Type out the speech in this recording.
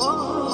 Oh.